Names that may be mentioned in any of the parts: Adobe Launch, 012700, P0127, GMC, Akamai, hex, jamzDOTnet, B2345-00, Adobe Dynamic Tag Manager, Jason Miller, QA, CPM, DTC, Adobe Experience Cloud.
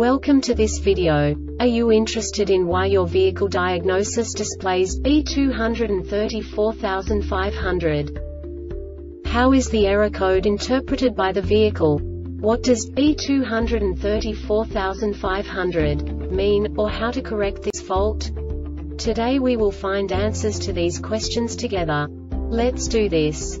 Welcome to this video. Are you interested in why your vehicle diagnosis displays B2345-00? How is the error code interpreted by the vehicle? What does B2345-00 mean, or how to correct this fault? Today we will find answers to these questions together. Let's do this.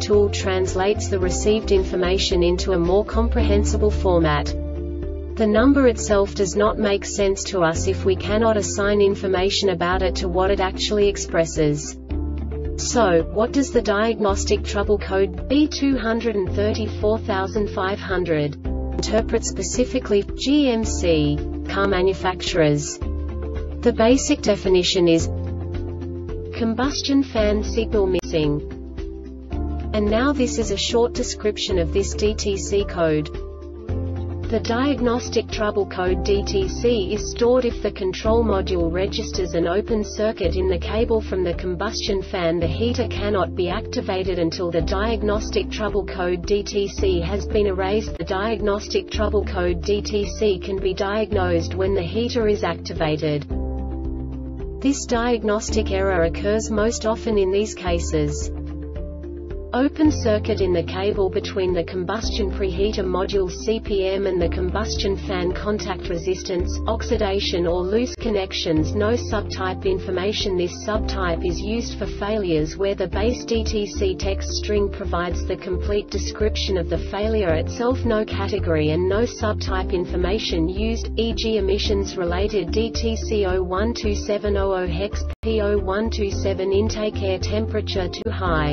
tool translates the received information into a more comprehensible format. The number itself does not make sense to us if we cannot assign information about it to what it actually expresses. So, what does the diagnostic trouble code B2345-00 interpret specifically for GMC car manufacturers? The basic definition is combustion fan signal missing. And now this is a short description of this DTC code. The diagnostic trouble code DTC is stored if the control module registers an open circuit in the cable from the combustion fan. The heater cannot be activated until the diagnostic trouble code DTC has been erased. The diagnostic trouble code DTC can be diagnosed when the heater is activated. This diagnostic error occurs most often in these cases: open circuit in the cable between the combustion preheater module CPM and the combustion fan, contact resistance, oxidation or loose connections. No subtype information. This subtype is used for failures where the base DTC text string provides the complete description of the failure itself. No category and no subtype information used, e.g. emissions related DTC 012700 hex, P0127 intake air temperature too high.